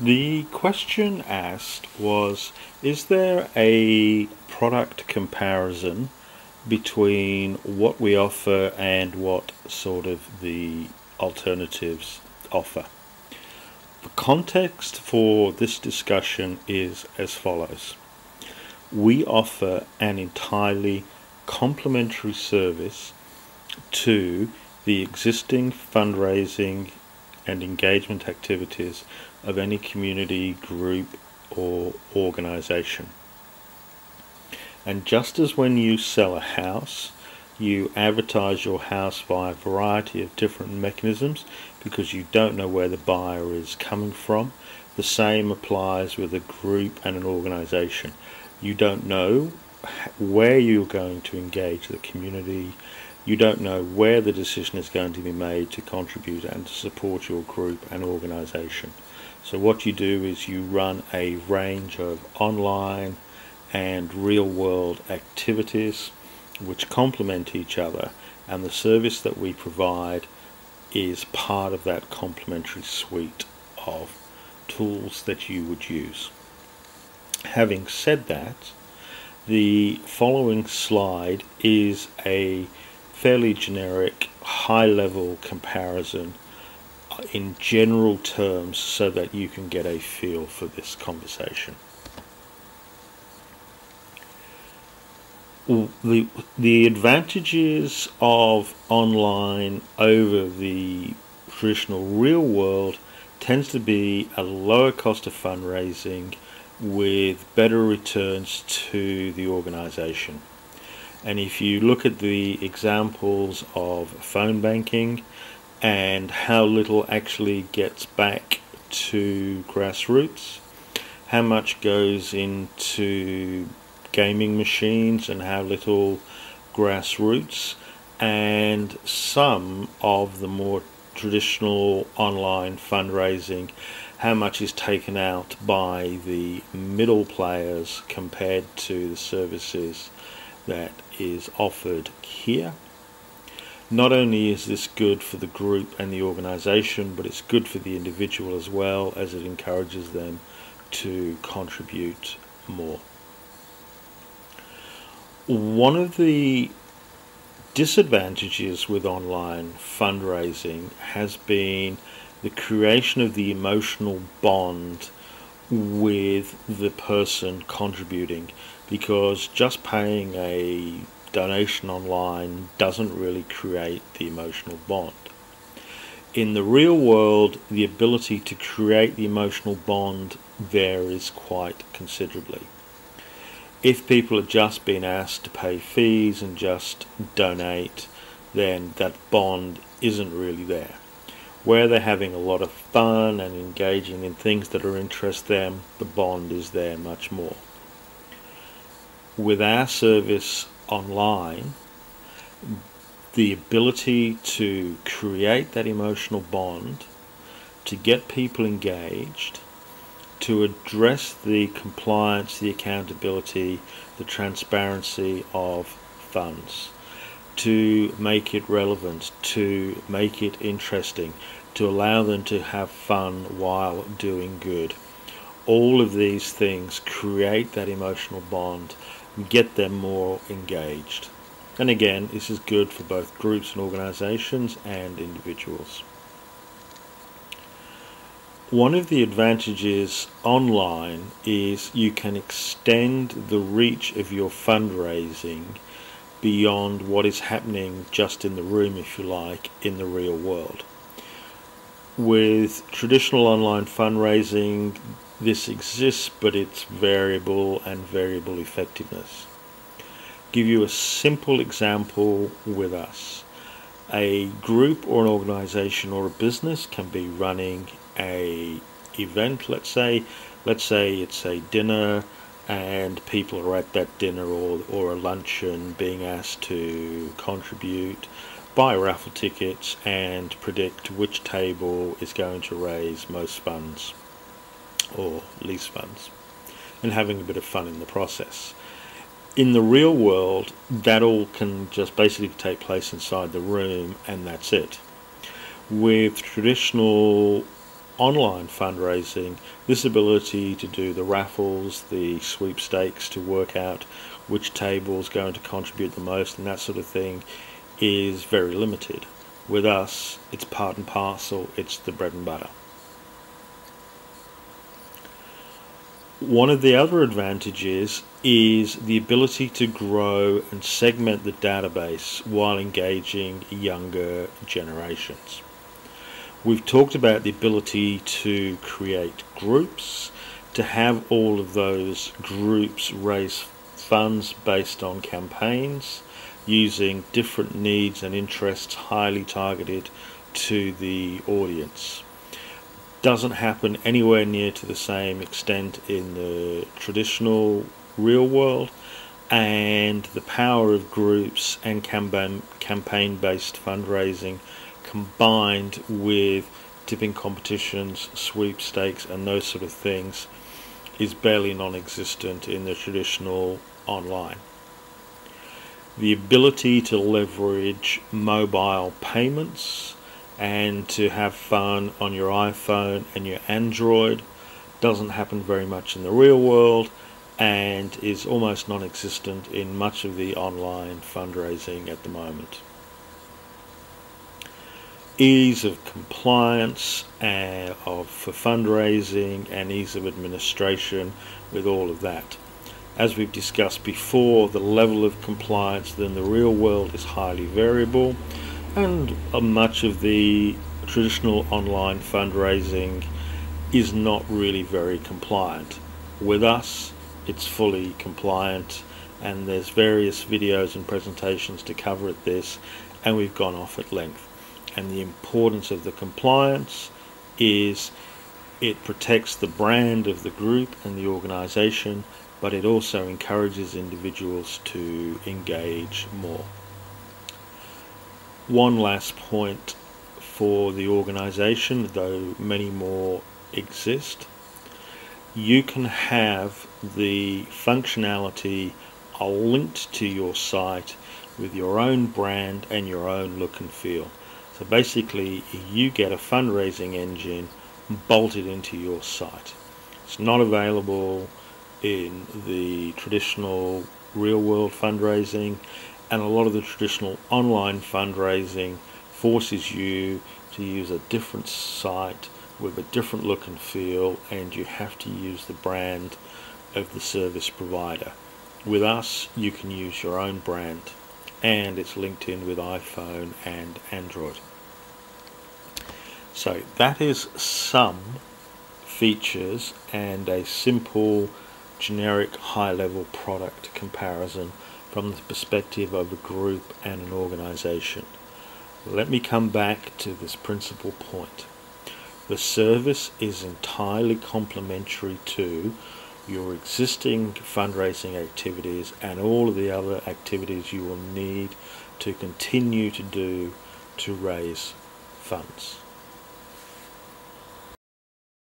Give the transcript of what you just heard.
The question asked was, is there a product comparison between what we offer and what sort of the alternatives offer? The context for this discussion is as follows. We offer an entirely complementary service to the existing fundraising and engagement activities of any community, group or organization. And just as when you sell a house, you advertise your house via a variety of different mechanisms because you don't know where the buyer is coming from, the same applies with a group and an organization. You don't know where you're going to engage the community. You don't know where the decision is going to be made to contribute and to support your group and organization. So what you do is you run a range of online and real-world activities which complement each other, and the service that we provide is part of that complementary suite of tools that you would use. Having said that, the following slide is a fairly generic high-level comparison in general terms so that you can get a feel for this conversation. The advantages of online over the traditional real world tends to be a lower cost of fundraising with better returns to the organization. And if you look at the examples of phone banking and how little actually gets back to grassroots, how much goes into gaming machines and how little grassroots, and some of the more traditional online fundraising, how much is taken out by the middle players compared to the services that is offered here. Not only is this good for the group and the organization, but it's good for the individual as well, as it encourages them to contribute more. One of the disadvantages with online fundraising has been the creation of the emotional bond with the person contributing, because just paying a donation online doesn't really create the emotional bond. In the real world, the ability to create the emotional bond varies quite considerably. If people have just been asked to pay fees and just donate, then that bond isn't really there. Where they're having a lot of fun and engaging in things that are interest them, the bond is there much more. With our service online, the ability to create that emotional bond, to get people engaged, to address the compliance, the accountability, the transparency of funds, to make it relevant, to make it interesting, to allow them to have fun while doing good. All of these things create that emotional bond, get them more engaged. And again, this is good for both groups and organizations and individuals. One of the advantages online is you can extend the reach of your fundraising beyond what is happening just in the room, if you like, in the real world. With traditional online fundraising, this exists, but it's variable and variable effectiveness. Give you a simple example with us. A group or an organization or a business can be running a event, let's say it's a dinner and people are at that dinner or a luncheon being asked to contribute, buy raffle tickets and predict which table is going to raise most funds or least funds, and having a bit of fun in the process. In the real world, that all can just basically take place inside the room and that's it. With traditional online fundraising, this ability to do the raffles, the sweepstakes, to work out which table is going to contribute the most and that sort of thing is very limited. With us, it's part and parcel, it's the bread and butter. One of the other advantages is the ability to grow and segment the database while engaging younger generations. We've talked about the ability to create groups, to have all of those groups raise funds based on campaigns, using different needs and interests highly targeted to the audience. Doesn't happen anywhere near to the same extent in the traditional real world, and the power of groups and campaign-based fundraising combined with tipping competitions, sweepstakes and those sort of things is barely non-existent in the traditional online. The ability to leverage mobile payments and to have fun on your iPhone and your Android doesn't happen very much in the real world and is almost non-existent in much of the online fundraising at the moment. Ease of compliance for fundraising and ease of administration with all of that. As we've discussed before, the level of compliance in the real world is highly variable, and much of the traditional online fundraising is not really very compliant. With us, it's fully compliant, and there's various videos and presentations to cover at this, and we've gone off at length. And the importance of the compliance is it protects the brand of the group and the organization, but it also encourages individuals to engage more. One last point for the organization, though many more exist, you can have the functionality linked to your site with your own brand and your own look and feel. So basically you get a fundraising engine bolted into your site. It's not available in the traditional real-world fundraising, and a lot of the traditional online fundraising forces you to use a different site with a different look and feel, and you have to use the brand of the service provider. With us, you can use your own brand, and it's linked in with iPhone and Android. So that is some features and a simple generic high-level product comparison from the perspective of a group and an organization. Let me come back to this principal point. The service is entirely complementary to your existing fundraising activities and all of the other activities you will need to continue to do to raise funds.